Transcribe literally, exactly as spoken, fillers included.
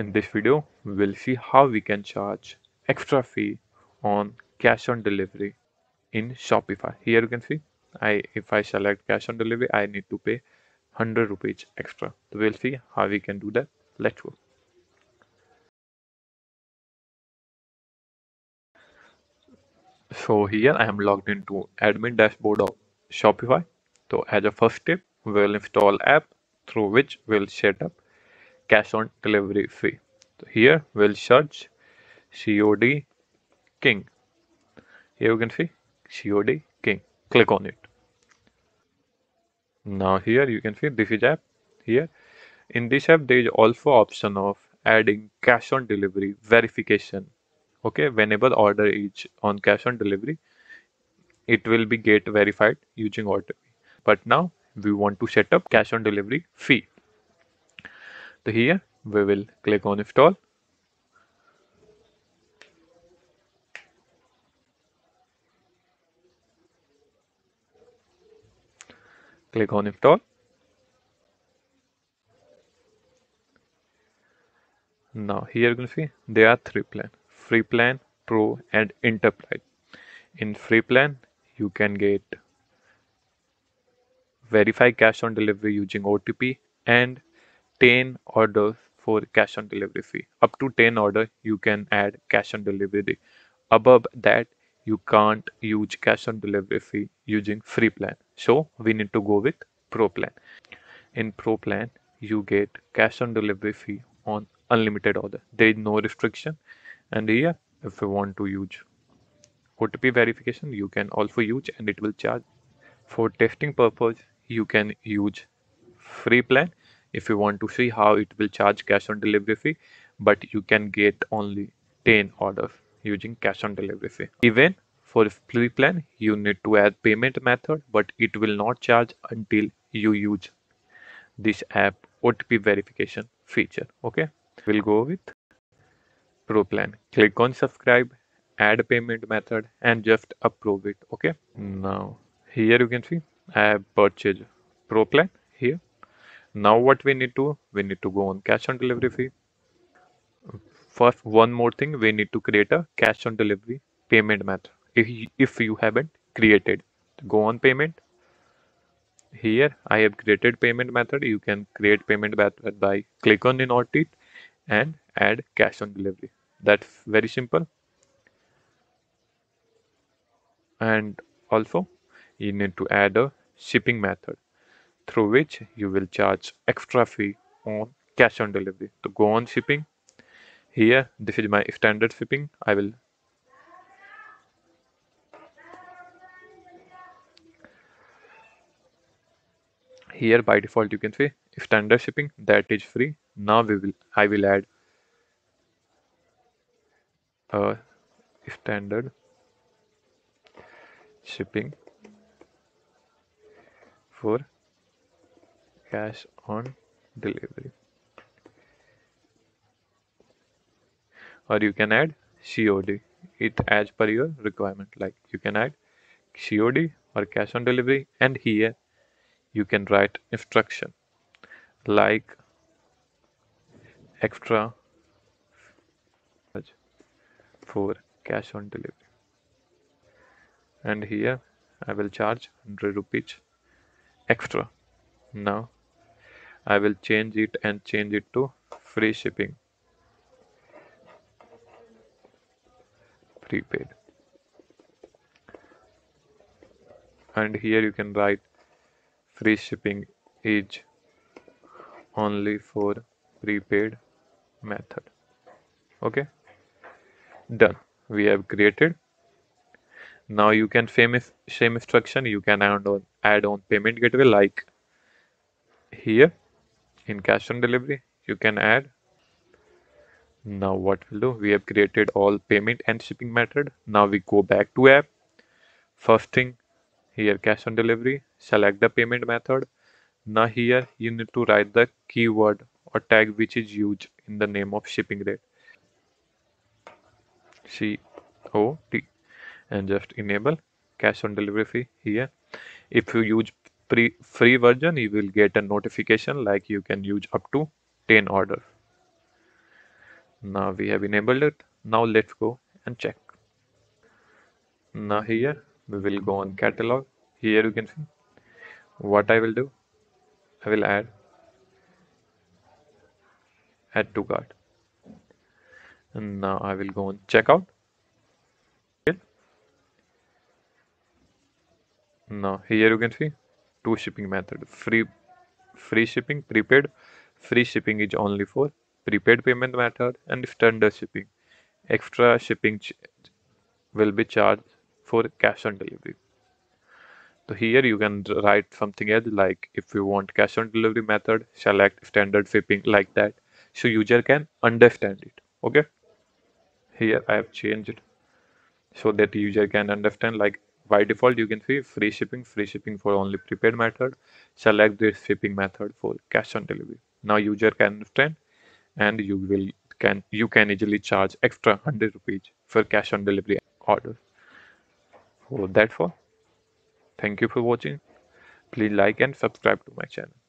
In this video, we'll see how we can charge extra fee on cash on delivery in Shopify. Here you can see, I if I select cash on delivery, I need to pay one hundred rupees extra. So we'll see how we can do that. Let's go. So here I am logged into admin dashboard of Shopify. So as a first step, we'll install app through which we'll set up cash on delivery fee. So here we'll search C O D King. Here you can see C O D King. Click on it. Now here you can see this is app. Here in this app there is also option of adding cash on delivery verification. Okay, whenever order is on cash on delivery, it will be get verified using O T P. But now we want to set up cash on delivery fee. So here we will click on install. Click on install. Now here you can see there are three plans: free plan, pro, and enterprise. In free plan, you can get verify cash on delivery using O T P and ten orders for cash on delivery fee. Up to ten orders, you can add cash on delivery. Above that, you can't use cash on delivery fee using free plan. So we need to go with pro plan. In pro plan, you get cash on delivery fee on unlimited order. There is no restriction. And here, if you want to use O T P verification, you can also use, and it will charge. For testing purpose, you can use free plan if you want to see how it will charge cash on delivery fee, but you can get only ten orders using cash on delivery fee. Even for free plan, you need to add payment method, but it will not charge until you use this app O T P verification feature. Okay, we'll go with pro plan. Click on subscribe, add payment method, and just approve it. Okay, now here you can see I have purchased pro plan here. Now what we need to we need to go on cash on delivery fee. First, one more thing, we need to create a cash on delivery payment method if you, if you haven't created. Go on payment. Here I have created payment method. You can create payment method by click on Invert it and add cash on delivery. That's very simple. And also you need to add a shipping method through which you will charge extra fee on cash on delivery. So go on shipping. Here this is my standard shipping. I will here by default you can say standard shipping, that is free. Now we will I will add a standard shipping for cash on delivery, or you can add C O D, it as per your requirement. Like you can add C O D or cash on delivery, and here you can write instruction like extra for cash on delivery, and here I will charge one hundred rupees extra. Now I will change it and change it to free shipping prepaid, and here you can write free shipping is only for prepaid method. Okay, done. We have created. Now you can same same instruction you can add on add on payment gateway. Like here in cash on delivery you can add. Now what we'll do, we have created all payment and shipping method. Now we go back to app. First thing, here cash on delivery, select the payment method. Now here you need to write the keyword or tag which is used in the name of shipping rate, C O D, and just enable cash on delivery fee here. If you use pre free version, you will get a notification like you can use up to ten orders. Now we have enabled it. Now let's go and check. Now here we will go on catalog. Here you can see what I will do. I will add add to cart, and now I will go on checkout. Now here you can see two shipping method, free free shipping, prepaid. Free shipping is only for prepaid payment method and standard shipping. Extra shipping ch will be charged for cash on delivery. So here you can write something else, like if you want cash on delivery method, select standard shipping, like that, so user can understand it. Okay, here I have changed so that user can understand. Like by default you can see free shipping, free shipping for only prepaid method, select this shipping method for cash on delivery. Now user can understand, and you will can you can easily charge extra one hundred rupees for cash on delivery order. So that's all. Thank you for watching. Please like and subscribe to my channel.